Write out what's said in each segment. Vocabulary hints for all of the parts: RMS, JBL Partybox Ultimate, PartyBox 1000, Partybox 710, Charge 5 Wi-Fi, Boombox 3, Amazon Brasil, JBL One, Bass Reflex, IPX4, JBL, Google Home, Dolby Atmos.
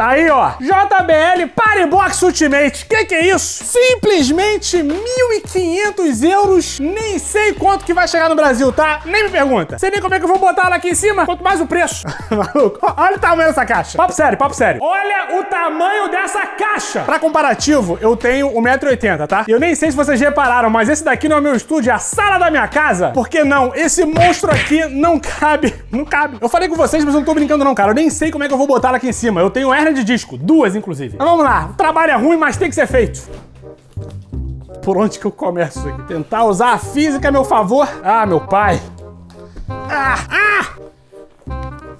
Tá aí, ó. JBL Partybox Ultimate. Que é isso? Simplesmente 1.500 euros. Nem sei quanto que vai chegar no Brasil, tá? Nem me pergunta. Sei nem como é que eu vou botar ela aqui em cima. Quanto mais o preço. Maluco. Olha o tamanho dessa caixa. Papo sério, papo sério. Olha o tamanho dessa caixa. Pra comparativo, eu tenho 1,80 m, tá? E eu nem sei se vocês repararam, mas esse daqui não é meu estúdio, é a sala da minha casa. Por que não? Esse monstro aqui não cabe. Não cabe. Eu falei com vocês, mas eu não tô brincando não, cara. Eu nem sei como é que eu vou botar ela aqui em cima. Eu tenho hernia de disco. Duas, inclusive. Mas vamos lá. O trabalho é ruim, mas tem que ser feito. Por onde que eu começo aqui? Tentar usar a física a meu favor. Ah, meu pai. Ah! Ah!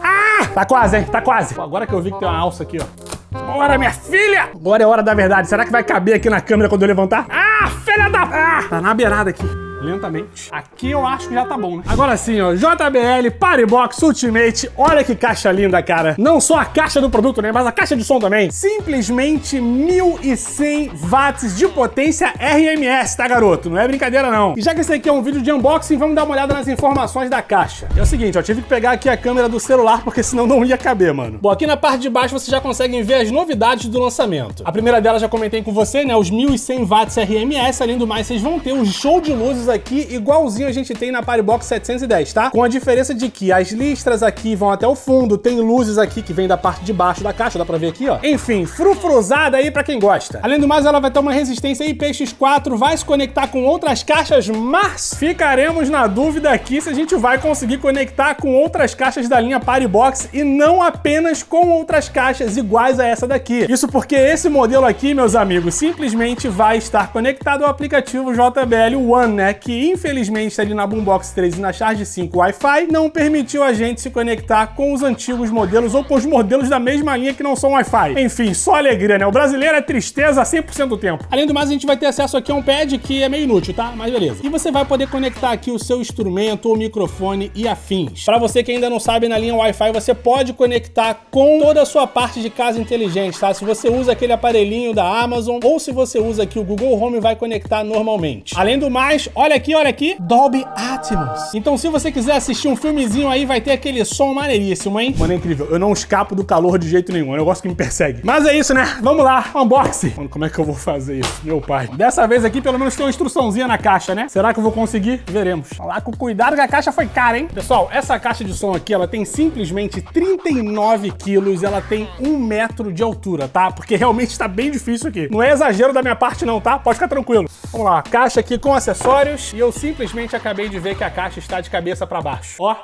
Ah! Tá quase, hein? Tá quase. Agora que eu vi que tem uma alça aqui, ó. Bora, minha filha! Agora é hora da verdade. Será que vai caber aqui na câmera quando eu levantar? Ah, filha da... Ah! Tá na beirada aqui. Lentamente. Aqui eu acho que já tá bom, né? Agora sim, ó. JBL Partybox Ultimate. Olha que caixa linda, cara. Não só a caixa do produto, né? Mas a caixa de som também. Simplesmente 1.100 watts de potência RMS, tá, garoto? Não é brincadeira, não. E já que esse aqui é um vídeo de unboxing, vamos dar uma olhada nas informações da caixa. É o seguinte, ó. Tive que pegar aqui a câmera do celular, porque senão não ia caber, mano. Bom, aqui na parte de baixo vocês já conseguem ver as novidades do lançamento. A primeira delas já comentei com você, né? Os 1.100 watts RMS. Além do mais, vocês vão ter um show de luzes aqui, igualzinho a gente tem na PartyBox 710, tá? Com a diferença de que as listras aqui vão até o fundo, tem luzes aqui que vem da parte de baixo da caixa, dá pra ver aqui, ó. Enfim, frufruzada aí pra quem gosta. Além do mais, ela vai ter uma resistência IPX4, vai se conectar com outras caixas, mas ficaremos na dúvida aqui se a gente vai conseguir conectar com outras caixas da linha PartyBox e não apenas com outras caixas iguais a essa daqui. Isso porque esse modelo aqui, meus amigos, simplesmente vai estar conectado ao aplicativo JBL One, né? Que infelizmente ali na Boombox 3 e na Charge 5 Wi-Fi não permitiu a gente se conectar com os antigos modelos ou com os modelos da mesma linha que não são Wi-Fi. Enfim, só alegria, né? O brasileiro é tristeza 100% do tempo. Além do mais, a gente vai ter acesso aqui a um pad que é meio inútil, tá? Mas beleza. E você vai poder conectar aqui o seu instrumento, o microfone e afins. Pra você que ainda não sabe, na linha Wi-Fi você pode conectar com toda a sua parte de casa inteligente, tá? Se você usa aquele aparelhinho da Amazon ou se você usa aqui o Google Home, vai conectar normalmente. Além do mais, olha aqui, Dolby Atmos. Então se você quiser assistir um filmezinho aí, vai ter aquele som maneiríssimo, hein? Mano, é incrível. Eu não escapo do calor de jeito nenhum. É um negócio que me persegue. Mas é isso, né? Vamos lá. Unboxing. Mano, como é que eu vou fazer isso? Meu pai. Dessa vez aqui, pelo menos tem uma instruçãozinha na caixa, né? Será que eu vou conseguir? Veremos. Olha lá com cuidado que a caixa foi cara, hein? Pessoal, essa caixa de som aqui, ela tem simplesmente 39 quilos. Ela tem 1 metro de altura, tá? Porque realmente tá bem difícil aqui. Não é exagero da minha parte não, tá? Pode ficar tranquilo. Vamos lá. Caixa aqui com acessórios. E eu simplesmente acabei de ver que a caixa está de cabeça para baixo. Ó,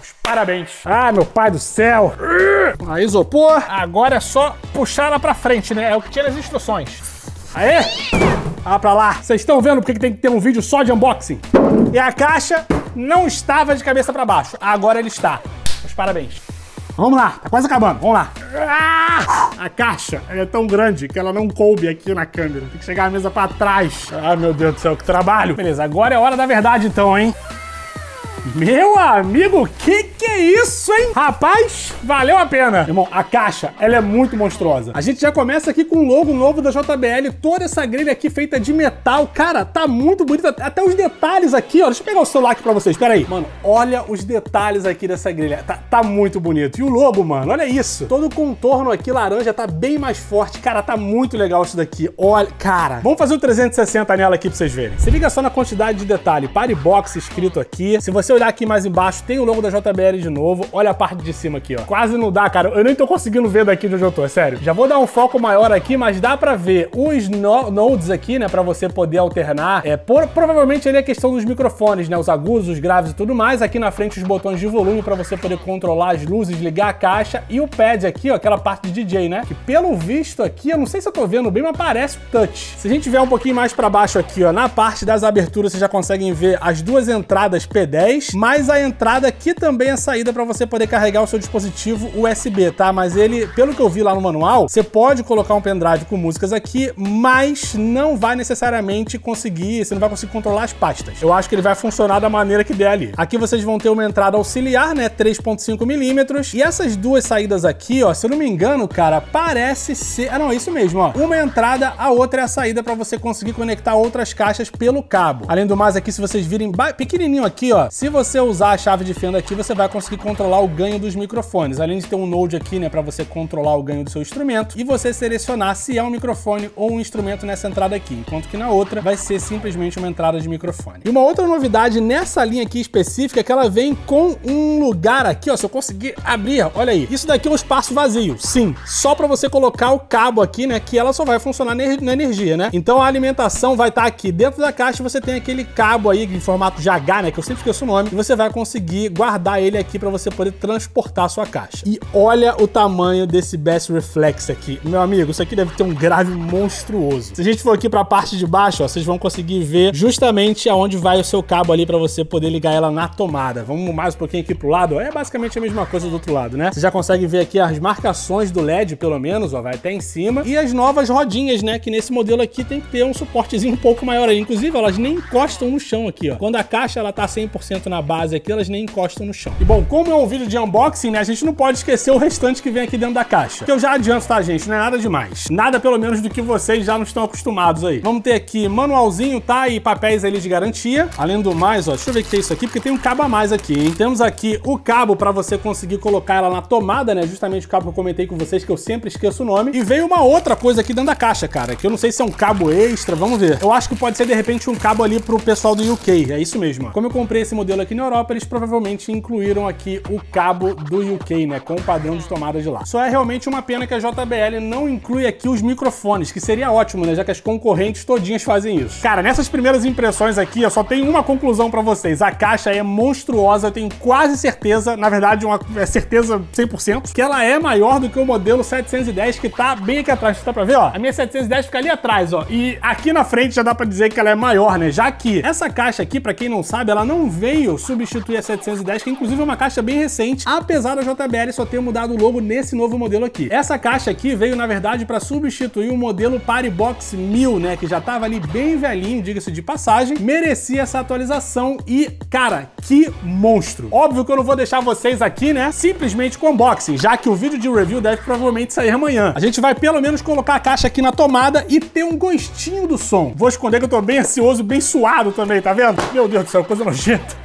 os parabéns. Ah, meu pai do céu. Aí, isopor. Agora é só puxar ela para frente, né? É o que tinha nas instruções. Aê! Ah, pra lá. Vocês estão vendo porque tem que ter um vídeo só de unboxing? E a caixa não estava de cabeça para baixo. Agora ele está. Os parabéns. Vamos lá, tá quase acabando, vamos lá. A caixa é tão grande que ela não coube aqui na câmera. Tem que chegar a mesa pra trás. Ah, meu Deus do céu, que trabalho. Beleza, agora é hora da verdade então, hein? Meu amigo, que é isso, hein? Rapaz, valeu a pena. Irmão, a caixa, ela é muito monstruosa. A gente já começa aqui com o logo novo da JBL. Toda essa grelha aqui feita de metal. Cara, tá muito bonita. Até os detalhes aqui, ó. Deixa eu pegar o celular aqui pra vocês, pera aí. Mano, olha os detalhes aqui dessa grelha. Tá muito bonito. E o logo, mano, olha isso. Todo o contorno aqui, laranja, tá bem mais forte. Cara, tá muito legal isso daqui. Olha, cara. Vamos fazer o 360 nela aqui pra vocês verem. Se liga só na quantidade de detalhe. Partybox escrito aqui. Se você olhar aqui mais embaixo, tem o logo da JBL de novo. Olha a parte de cima aqui, ó. Quase não dá, cara. Eu nem tô conseguindo ver daqui de onde eu tô, é sério. Já vou dar um foco maior aqui, mas dá pra ver os nodes aqui, né? Pra você poder alternar. Provavelmente ali é questão dos microfones, né? Os agudos, os graves e tudo mais. Aqui na frente os botões de volume pra você poder controlar as luzes, ligar a caixa. E o pad aqui, ó, aquela parte de DJ, né? Que pelo visto aqui, eu não sei se eu tô vendo bem, mas parece touch. Se a gente vier um pouquinho mais pra baixo aqui, ó, na parte das aberturas, vocês já conseguem ver as duas entradas P10. Mas a entrada aqui também é a saída para você poder carregar o seu dispositivo USB, tá? Mas ele, pelo que eu vi lá no manual, você pode colocar um pendrive com músicas aqui, mas não vai necessariamente conseguir, você não vai conseguir controlar as pastas. Eu acho que ele vai funcionar da maneira que der ali. Aqui vocês vão ter uma entrada auxiliar, né? 3,5 mm. E essas duas saídas aqui, ó, se eu não me engano, cara, parece ser... Ah, não, é isso mesmo, ó. Uma entrada, a outra é a saída para você conseguir conectar outras caixas pelo cabo. Além do mais, aqui, se vocês virem pequenininho aqui, ó, se você usar a chave de fenda aqui, você vai conseguir controlar o ganho dos microfones, além de ter um node aqui, né, para você controlar o ganho do seu instrumento e você selecionar se é um microfone ou um instrumento nessa entrada aqui, enquanto que na outra vai ser simplesmente uma entrada de microfone. E uma outra novidade nessa linha aqui específica é que ela vem com um lugar aqui, ó, se eu conseguir abrir, olha aí, isso daqui é um espaço vazio, sim, só para você colocar o cabo aqui, né, que ela só vai funcionar na energia, né? Então a alimentação vai estar aqui dentro da caixa, você tem aquele cabo aí em formato de H, né, que eu sempre esqueço o nome, e você vai conseguir guardar ele aqui para você poder transportar a sua caixa. E olha o tamanho desse Bass Reflex aqui. Meu amigo, isso aqui deve ter um grave monstruoso. Se a gente for aqui para a parte de baixo, ó, vocês vão conseguir ver justamente aonde vai o seu cabo ali para você poder ligar ela na tomada. Vamos mais um pouquinho aqui pro lado, ó. É basicamente a mesma coisa do outro lado, né? Você já consegue ver aqui as marcações do LED, pelo menos, ó, vai até em cima, e as novas rodinhas, né, que nesse modelo aqui tem que ter um suportezinho um pouco maior aí. Inclusive, elas nem encostam no chão aqui, ó. Quando a caixa ela tá 100% na base aqui, elas nem encostam no chão. E bom, como é um vídeo de unboxing, né, a gente não pode esquecer o restante que vem aqui dentro da caixa. Que eu já adianto, tá, gente? Não é nada demais. Nada, pelo menos, do que vocês já não estão acostumados aí. Vamos ter aqui manualzinho, tá? E papéis ali de garantia. Além do mais, ó, deixa eu ver o que é isso aqui, porque tem um cabo a mais aqui, hein? Temos aqui o cabo pra você conseguir colocar ela na tomada, né? Justamente o cabo que eu comentei com vocês, que eu sempre esqueço o nome. E veio uma outra coisa aqui dentro da caixa, cara, que eu não sei se é um cabo extra, vamos ver. Eu acho que pode ser, de repente, um cabo ali pro pessoal do UK, é isso mesmo, ó. Como eu comprei esse modelo aqui na Europa, eles provavelmente incluíram aqui o cabo do UK, né, com o padrão de tomada de lá. Só é realmente uma pena que a JBL não inclui aqui os microfones, que seria ótimo, né, já que as concorrentes todinhas fazem isso. Cara, nessas primeiras impressões aqui, eu só tenho uma conclusão pra vocês. A caixa é monstruosa, eu tenho quase certeza, na verdade, uma certeza 100%, que ela é maior do que o modelo 710, que tá bem aqui atrás. Dá pra ver, ó? A minha 710 fica ali atrás, ó. E aqui na frente já dá pra dizer que ela é maior, né? Já que essa caixa aqui, pra quem não sabe, ela não veio substituir a 710, que inclusive é uma caixa bem recente, apesar da JBL só ter mudado o logo nesse novo modelo aqui. Essa caixa aqui veio, na verdade, pra substituir o modelo PartyBox 1000, né? Que já tava ali bem velhinho, diga-se de passagem. Merecia essa atualização e, cara, que monstro! Óbvio que eu não vou deixar vocês aqui, né? Simplesmente com unboxing, já que o vídeo de review deve provavelmente sair amanhã. A gente vai pelo menos colocar a caixa aqui na tomada e ter um gostinho do som. Vou esconder que eu tô bem ansioso, bem suado também, tá vendo? Meu Deus do céu, coisa nojenta.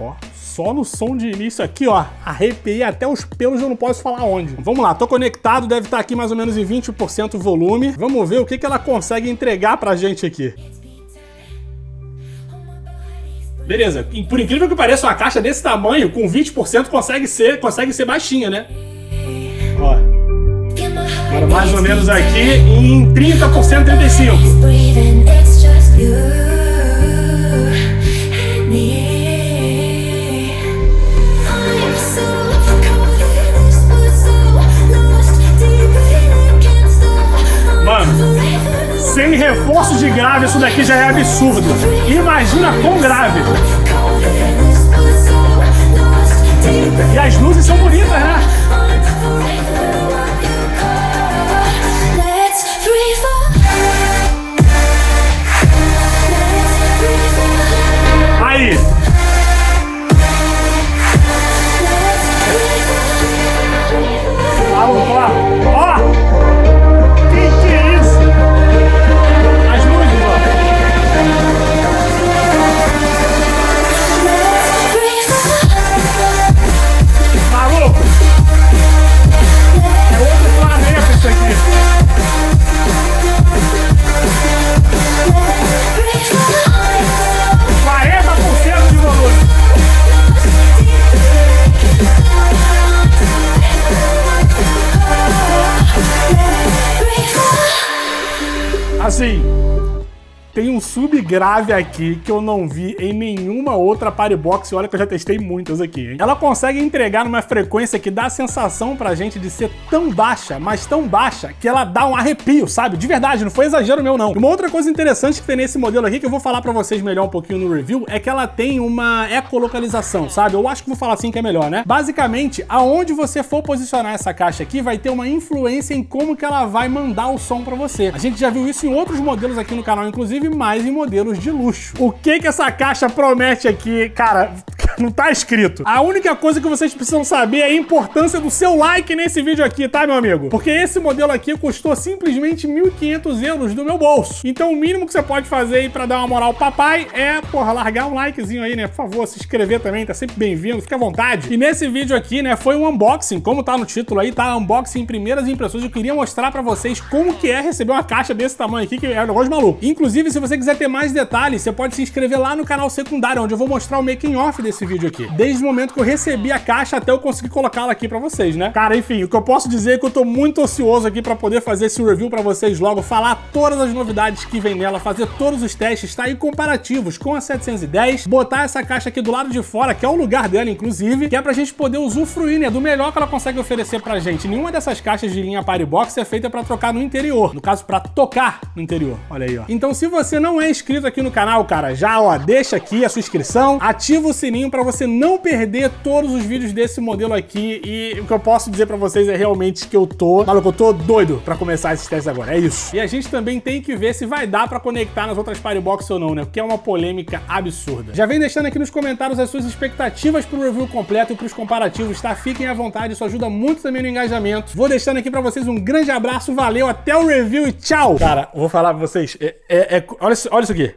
Ó, só no som de início aqui, ó, arrepiei até os pelos, eu não posso falar onde. Vamos lá, tô conectado, deve estar aqui mais ou menos em 20% o volume. Vamos ver o que ela consegue entregar pra gente aqui. Beleza, por incrível que pareça, uma caixa desse tamanho, com 20%, consegue ser baixinha, né? Ó. Agora mais ou menos aqui em 30%, 35%. Mano, sem reforço de grave isso daqui já é absurdo. Imagina quão grave. E as luzes são bonitas, né? Assim, tem um subgrave aqui que eu não vi em nenhuma outra PartyBox, e olha que eu já testei muitas aqui, hein? Ela consegue entregar numa frequência que dá a sensação pra gente de ser tão baixa, mas tão baixa, que ela dá um arrepio, sabe? De verdade, não foi exagero meu, não. Uma outra coisa interessante que tem nesse modelo aqui, que eu vou falar pra vocês melhor um pouquinho no review, é que ela tem uma ecolocalização, sabe? Eu acho que vou falar assim que é melhor, né? Basicamente, aonde você for posicionar essa caixa aqui, vai ter uma influência em como que ela vai mandar o som pra você. A gente já viu isso em outros modelos aqui no canal, inclusive, mais em modelos de luxo. O que essa caixa promete aqui, cara? não tá escrito. A única coisa que vocês precisam saber é a importância do seu like nesse vídeo aqui, tá, meu amigo? Porque esse modelo aqui custou simplesmente 1.500 euros do meu bolso. Então o mínimo que você pode fazer aí pra dar uma moral papai é, porra, largar um likezinho aí, né? Por favor, se inscrever também, tá sempre bem-vindo, fica à vontade. E nesse vídeo aqui, né, foi um unboxing, como tá no título aí, tá? Unboxing, primeiras impressões. Eu queria mostrar pra vocês como que é receber uma caixa desse tamanho aqui, que é um negócio maluco. Inclusive, se você quiser ter mais detalhes, você pode se inscrever lá no canal secundário, onde eu vou mostrar o making off desse vídeo aqui. Desde o momento que eu recebi a caixa até eu conseguir colocá-la aqui pra vocês, né? Cara, enfim, o que eu posso dizer é que eu tô muito ansioso aqui pra poder fazer esse review pra vocês logo, falar todas as novidades que vem nela, fazer todos os testes, tá? E comparativos com a 710, botar essa caixa aqui do lado de fora, que é o lugar dela, inclusive, que é pra gente poder usufruir, né? Do melhor que ela consegue oferecer pra gente. Nenhuma dessas caixas de linha Partybox é feita pra trocar no interior. No caso, pra tocar no interior. Olha aí, ó. Então, se você não é inscrito aqui no canal, cara, já, ó, deixa aqui a sua inscrição, ativa o sininho pra você não perder todos os vídeos desse modelo aqui. E o que eu posso dizer pra vocês é realmente que eu tô... maluco, eu tô doido pra começar esses testes agora. É isso. E a gente também tem que ver se vai dar pra conectar nas outras Partybox ou não, né? Porque é uma polêmica absurda. Já vem deixando aqui nos comentários as suas expectativas pro review completo e pros comparativos, tá? Fiquem à vontade, isso ajuda muito também no engajamento. Vou deixando aqui pra vocês um grande abraço, valeu, até o review e tchau! Cara, vou falar pra vocês, olha isso aqui.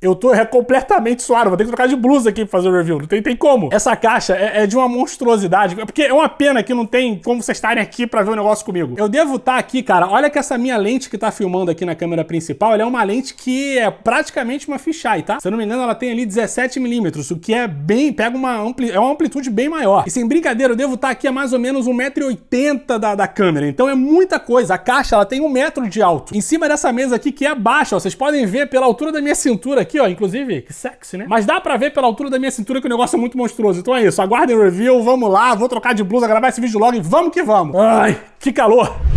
Eu tô completamente suado, vou ter que trocar de blusa aqui pra fazer o review, não tem como. Essa caixa é de uma monstruosidade, porque é uma pena que não tem como vocês estarem aqui pra ver o negócio comigo. Eu devo estar aqui, cara, olha que essa minha lente que tá filmando aqui na câmera principal, ela é uma lente que é praticamente uma fisheye, tá? Se eu não me engano, ela tem ali 17mm, o que é bem, pega uma amplitude bem maior. E sem brincadeira, eu devo estar aqui a mais ou menos 1,80m da câmera, então é muita coisa. A caixa, ela tem 1 metro de alto. Em cima dessa mesa aqui, que é baixa, ó, vocês podem ver pela altura da minha cintura aqui, ó, inclusive, que sexy, né? Mas dá pra ver pela altura da minha cintura que o negócio é muito monstruoso. Então é isso, aguardem o review, vamos lá, vou trocar de blusa, gravar esse vídeo logo e vamos que vamos. Ai, que calor!